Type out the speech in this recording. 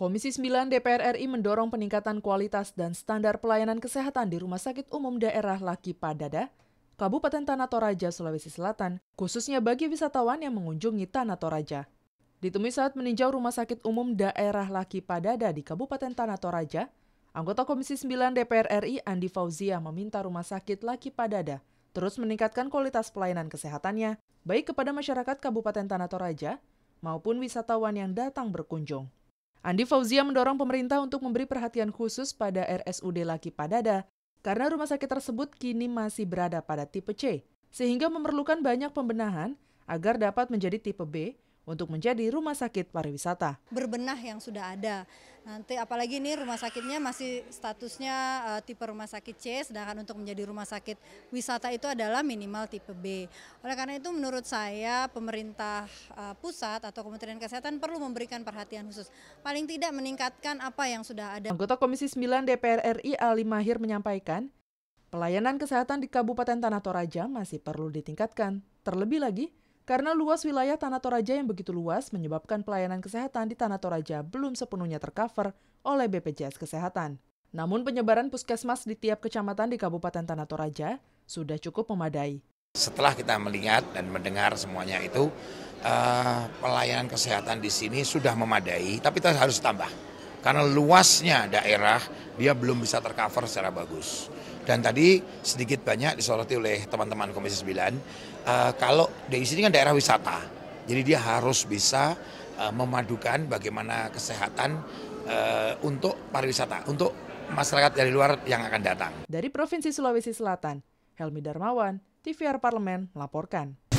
Komisi IX DPR RI mendorong peningkatan kualitas dan standar pelayanan kesehatan di Rumah Sakit Umum Daerah Laki Padada, Kabupaten Tanah Toraja, Sulawesi Selatan, khususnya bagi wisatawan yang mengunjungi Tanah Toraja. Ditemui saat meninjau Rumah Sakit Umum Daerah Laki Padada di Kabupaten Tanah Toraja, anggota Komisi IX DPR RI Andi Fauzia meminta Rumah Sakit Laki Padada terus meningkatkan kualitas pelayanan kesehatannya, baik kepada masyarakat Kabupaten Tanah Toraja maupun wisatawan yang datang berkunjung. Andi Fauzia mendorong pemerintah untuk memberi perhatian khusus pada RSUD Laki Padada karena rumah sakit tersebut kini masih berada pada tipe C, sehingga memerlukan banyak pembenahan agar dapat menjadi tipe B untuk menjadi rumah sakit pariwisata. Berbenah yang sudah ada. Nanti apalagi ini rumah sakitnya masih statusnya tipe rumah sakit C, sedangkan untuk menjadi rumah sakit wisata itu adalah minimal tipe B. Oleh karena itu menurut saya pemerintah pusat atau Kementerian Kesehatan perlu memberikan perhatian khusus. Paling tidak meningkatkan apa yang sudah ada. Anggota Komisi IX DPR RI Ali Mahir menyampaikan, pelayanan kesehatan di Kabupaten Tanah Toraja masih perlu ditingkatkan. Terlebih lagi, karena luas wilayah Tanah Toraja yang begitu luas menyebabkan pelayanan kesehatan di Tanah Toraja belum sepenuhnya tercover oleh BPJS Kesehatan. Namun penyebaran puskesmas di tiap kecamatan di Kabupaten Tanah Toraja sudah cukup memadai. Setelah kita melihat dan mendengar semuanya itu, pelayanan kesehatan di sini sudah memadai, tapi kita harus tambah. Karena luasnya daerah, dia belum bisa tercover secara bagus. Dan tadi sedikit banyak disoroti oleh teman-teman Komisi 9, kalau di sini kan daerah wisata. Jadi dia harus bisa memadukan bagaimana kesehatan untuk pariwisata, untuk masyarakat dari luar yang akan datang. Dari Provinsi Sulawesi Selatan, Helmi Darmawan, TVR Parlemen melaporkan.